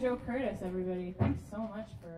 Joe Curtis, everybody. Thanks so much for